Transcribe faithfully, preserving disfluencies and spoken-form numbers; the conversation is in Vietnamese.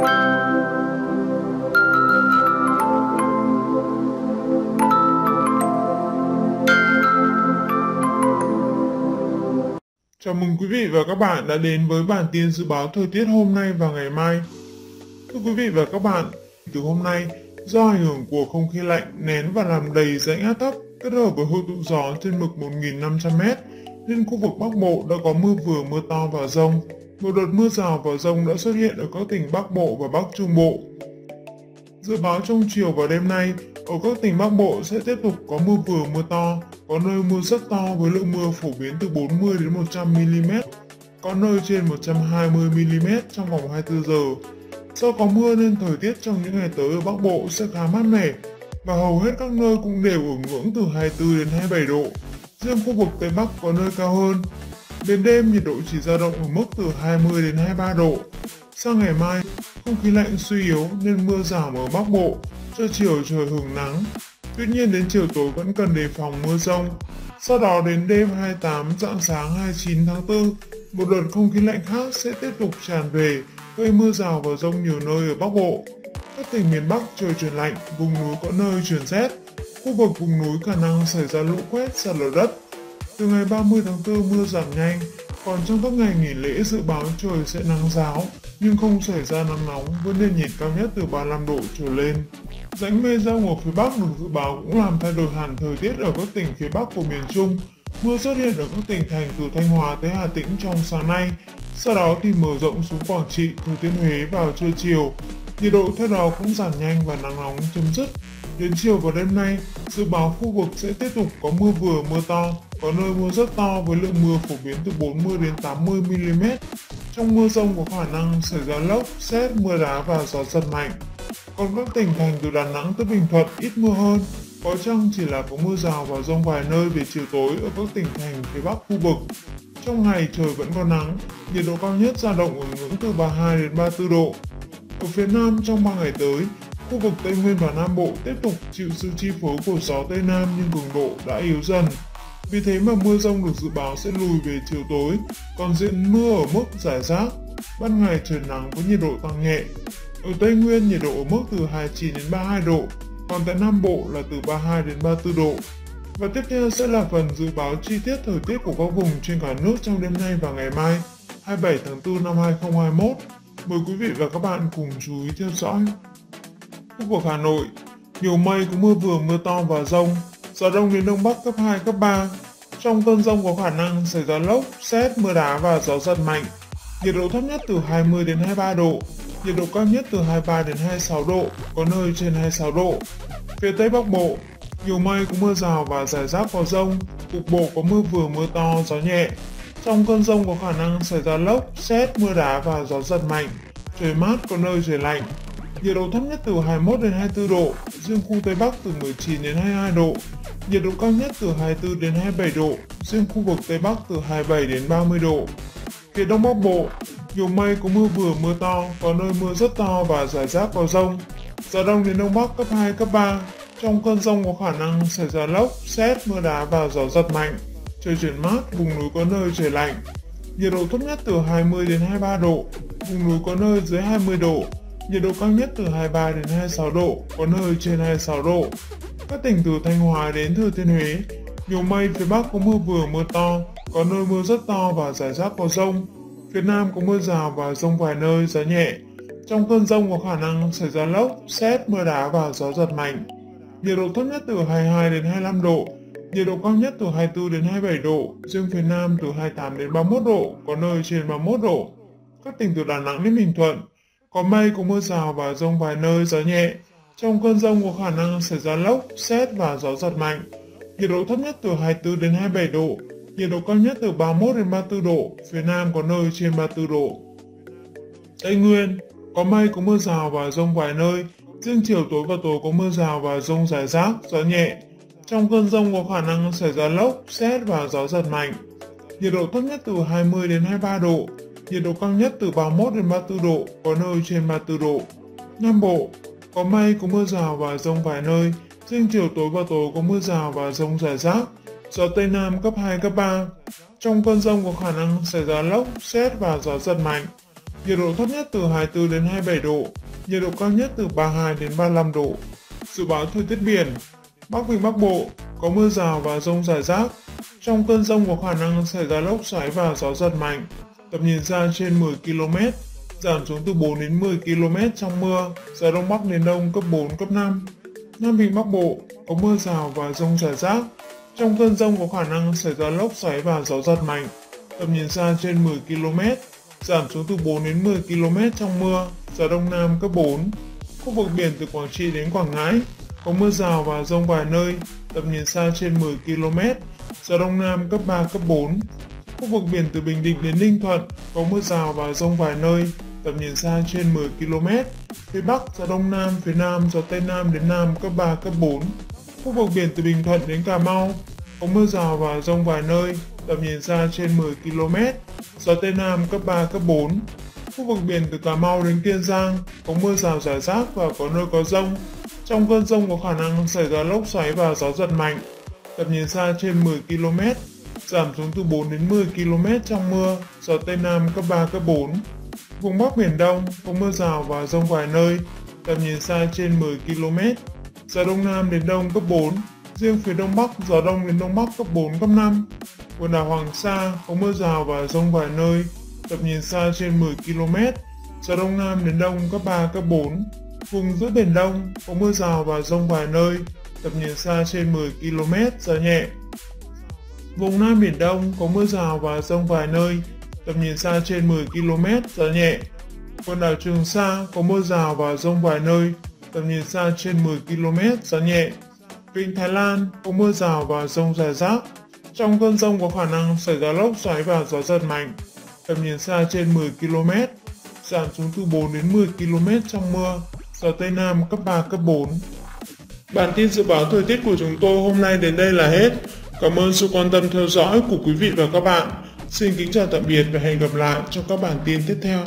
Chào mừng quý vị và các bạn đã đến với bản tin dự báo thời tiết hôm nay và ngày mai. Thưa quý vị và các bạn, từ hôm nay, do ảnh hưởng của không khí lạnh nén và làm đầy rãnh áp thấp kết hợp với hội tụ gió trên mực một nghìn năm trăm mét, nên khu vực Bắc Bộ đã có mưa vừa mưa to và dông. Một đợt mưa rào và dông đã xuất hiện ở các tỉnh Bắc Bộ và Bắc Trung Bộ. Dự báo trong chiều và đêm nay, ở các tỉnh Bắc Bộ sẽ tiếp tục có mưa vừa mưa to, có nơi mưa rất to với lượng mưa phổ biến từ bốn mươi đến một trăm mi-li-mét, có nơi trên một trăm hai mươi mi-li-mét trong vòng hai mươi tư giờ. Do có mưa nên thời tiết trong những ngày tới ở Bắc Bộ sẽ khá mát mẻ và hầu hết các nơi cũng đều ở ngưỡng từ hai mươi tư đến hai mươi bảy độ. Riêng khu vực Tây Bắc có nơi cao hơn. Đến đêm nhiệt độ chỉ dao động ở mức từ hai mươi đến hai mươi ba độ. Sang ngày mai, không khí lạnh suy yếu nên mưa giảm ở Bắc Bộ, cho chiều trời hưởng nắng. Tuy nhiên đến chiều tối vẫn cần đề phòng mưa rông. Sau đó đến đêm hai mươi tám rạng sáng hai mươi chín tháng tư, một đợt không khí lạnh khác sẽ tiếp tục tràn về, gây mưa rào và rông nhiều nơi ở Bắc Bộ. Các tỉnh miền Bắc trời chuyển lạnh, vùng núi có nơi chuyển rét. Khu vực vùng núi khả năng xảy ra lũ quét, sạt lở đất. Từ ngày ba mươi tháng tư mưa giảm nhanh, còn trong các ngày nghỉ lễ dự báo trời sẽ nắng ráo, nhưng không xảy ra nắng nóng với nền nhiệt cao nhất từ ba mươi lăm độ trở lên. Rãnh mây rông ở phía Bắc được dự báo cũng làm thay đổi hẳn thời tiết ở các tỉnh phía Bắc của miền Trung. Mưa xuất hiện ở các tỉnh thành từ Thanh Hóa tới Hà Tĩnh trong sáng nay, sau đó thì mở rộng xuống Quảng Trị, Thừa Thiên Huế vào trưa chiều. Nhiệt độ theo đó cũng giảm nhanh và nắng nóng chấm dứt. Đến chiều và đêm nay, dự báo khu vực sẽ tiếp tục có mưa vừa mưa to, có nơi mưa rất to với lượng mưa phổ biến từ bốn mươi đến tám mươi mi-li-mét. Trong mưa rông có khả năng xảy ra lốc, sét, mưa đá và gió giật mạnh. Còn các tỉnh thành từ Đà Nẵng tới Bình Thuận ít mưa hơn, có chăng chỉ là có mưa rào và rông vài nơi về chiều tối ở các tỉnh thành phía Bắc khu vực. Trong ngày trời vẫn có nắng, nhiệt độ cao nhất dao động ở ngưỡng từ ba mươi hai đến ba mươi tư độ. Ở phía Nam trong ba ngày tới, khu vực Tây Nguyên và Nam Bộ tiếp tục chịu sự chi phối của gió Tây Nam nhưng cường độ đã yếu dần. Vì thế mà mưa rông được dự báo sẽ lùi về chiều tối, còn diện mưa ở mức rải rác, ban ngày trời nắng với nhiệt độ tăng nhẹ. Ở Tây Nguyên nhiệt độ ở mức từ hai mươi chín đến ba mươi hai độ, còn tại Nam Bộ là từ ba mươi hai đến ba mươi tư độ. Và tiếp theo sẽ là phần dự báo chi tiết thời tiết của các vùng trên cả nước trong đêm nay và ngày mai, hai mươi bảy tháng tư năm hai nghìn không trăm hai mươi mốt. Mời quý vị và các bạn cùng chú ý theo dõi. Khu vực Hà Nội, nhiều mây có mưa vừa mưa to và dông, gió đông đến đông bắc cấp hai, cấp ba. Trong cơn dông có khả năng xảy ra lốc, sét, mưa đá và gió giật mạnh. Nhiệt độ thấp nhất từ hai mươi đến hai mươi ba độ, nhiệt độ cao nhất từ hai mươi ba đến hai mươi sáu độ, có nơi trên hai mươi sáu độ. Phía Tây Bắc Bộ, nhiều mây có mưa rào và rải rác có dông, cục bộ có mưa vừa mưa to, gió nhẹ. Trong cơn dông có khả năng xảy ra lốc, sét, mưa đá và gió giật mạnh. Trời mát có nơi trời lạnh. Nhiệt độ thấp nhất từ hai mươi mốt đến hai mươi tư độ, riêng khu Tây Bắc từ mười chín đến hai mươi hai độ. Nhiệt độ cao nhất từ hai mươi tư đến hai mươi bảy độ, riêng khu vực Tây Bắc từ hai mươi bảy đến ba mươi độ. Phía Đông Bắc Bộ, nhiều mây có mưa vừa mưa to, có nơi mưa rất to và rải rác có dông. Gió đông đến đông bắc cấp hai, cấp ba. Trong cơn dông có khả năng xảy ra lốc, sét, mưa đá và gió giật mạnh. Trời chuyển mát, vùng núi có nơi trời lạnh. Nhiệt độ thấp nhất từ hai mươi đến hai mươi ba độ, vùng núi có nơi dưới hai mươi độ. Nhiệt độ cao nhất từ hai mươi ba đến hai mươi sáu độ, có nơi trên hai mươi sáu độ. Các tỉnh từ Thanh Hóa đến Thừa Thiên Huế, nhiều mây, phía Bắc có mưa vừa mưa to, có nơi mưa rất to và rải rác có dông. Phía Nam có mưa rào và dông vài nơi, gió nhẹ. Trong cơn dông có khả năng xảy ra lốc, sét, mưa đá và gió giật mạnh. Nhiệt độ thấp nhất từ hai mươi hai đến hai mươi lăm độ, nhiệt độ cao nhất từ hai mươi tư đến hai mươi bảy độ, riêng phía Nam từ hai mươi tám đến ba mươi mốt độ, có nơi trên ba mươi mốt độ. Các tỉnh từ Đà Nẵng đến Bình Thuận, có mây, có mưa rào và dông vài nơi, gió nhẹ. Trong cơn dông có khả năng xảy ra lốc, sét và gió giật mạnh. Nhiệt độ thấp nhất từ hai mươi tư đến hai mươi bảy độ, nhiệt độ cao nhất từ ba mươi mốt đến ba mươi tư độ, phía Nam có nơi trên ba mươi tư độ. Tây Nguyên, có mây, có mưa rào và dông vài nơi, riêng chiều tối và tối có mưa rào và dông rải rác, gió nhẹ. Trong cơn dông có khả năng xảy ra lốc, sét và gió giật mạnh. Nhiệt độ thấp nhất từ hai mươi đến hai mươi ba độ, nhiệt độ cao nhất từ ba mươi mốt đến ba mươi tư độ, có nơi trên ba mươi tư độ. Nam Bộ, có mây, có mưa rào và dông vài nơi, riêng chiều tối và tối có mưa rào và dông rải rác, gió Tây Nam cấp hai, cấp ba. Trong cơn dông có khả năng xảy ra lốc, sét và gió giật mạnh. nhiệt độ thấp nhất từ hai mươi tư đến hai mươi bảy độ, nhiệt độ cao nhất từ ba mươi hai đến ba mươi lăm độ. Dự báo thời tiết biển, Bắc Vịnh Bắc Bộ có mưa rào và dông rải rác. Trong cơn dông có khả năng xảy ra lốc xoáy và gió giật mạnh, tầm nhìn xa trên mười ki lô mét, giảm xuống từ bốn đến mười ki lô mét trong mưa, gió đông bắc đến đông cấp bốn, cấp năm. Nam Vịnh Bắc Bộ có mưa rào và dông rải rác. Trong cơn dông có khả năng xảy ra lốc xoáy và gió giật mạnh, tầm nhìn xa trên mười ki lô mét, giảm xuống từ bốn đến mười ki lô mét trong mưa, gió đông nam cấp bốn. Khu vực biển từ Quảng Trị đến Quảng Ngãi có mưa rào và dông vài nơi, tầm nhìn xa trên mười ki lô mét, gió đông nam cấp ba, cấp bốn. Khu vực biển từ Bình Định đến Ninh Thuận có mưa rào và dông vài nơi, tầm nhìn xa trên mười ki lô mét, phía bắc gió đông nam, phía nam gió tây nam đến nam cấp ba, cấp bốn. Khu vực biển từ Bình Thuận đến Cà Mau có mưa rào và dông vài nơi, tầm nhìn xa trên mười ki lô mét, gió tây nam cấp ba, cấp bốn. Khu vực biển từ Cà Mau đến Kiên Giang có mưa rào rải rác và có nơi có dông. Trong cơn dông có khả năng xảy ra lốc xoáy và gió giật mạnh, tầm nhìn xa trên mười ki lô mét, giảm xuống từ bốn đến mười ki lô mét trong mưa, gió tây nam cấp ba, cấp bốn. Vùng Bắc Biển Đông có mưa rào và dông vài nơi, tầm nhìn xa trên mười ki lô mét, gió đông nam đến đông cấp bốn, riêng phía đông bắc gió đông đến đông bắc cấp bốn, cấp năm. Quần đảo Hoàng Sa có mưa rào và dông vài nơi, tầm nhìn xa trên mười ki lô mét, gió đông nam đến đông cấp ba, cấp bốn. Vùng giữa Biển Đông có mưa rào và dông vài nơi, tầm nhìn xa trên mười ki lô mét, gió nhẹ. Vùng Nam Biển Đông có mưa rào và dông vài nơi, tầm nhìn xa trên mười ki lô mét, gió nhẹ. Quần đảo Trường Sa có mưa rào và dông vài nơi, tầm nhìn xa trên mười ki lô mét, gió nhẹ. Vịnh Thái Lan có mưa rào và dông rải rác. Trong cơn dông có khả năng xảy ra lốc xoáy và gió giật mạnh, tầm nhìn xa trên mười ki lô mét, giảm xuống từ bốn đến mười ki lô mét trong mưa, gió tây nam cấp ba, cấp bốn. Bản tin dự báo thời tiết của chúng tôi hôm nay đến đây là hết. Cảm ơn sự quan tâm theo dõi của quý vị và các bạn. Xin kính chào tạm biệt và hẹn gặp lại trong các bản tin tiếp theo.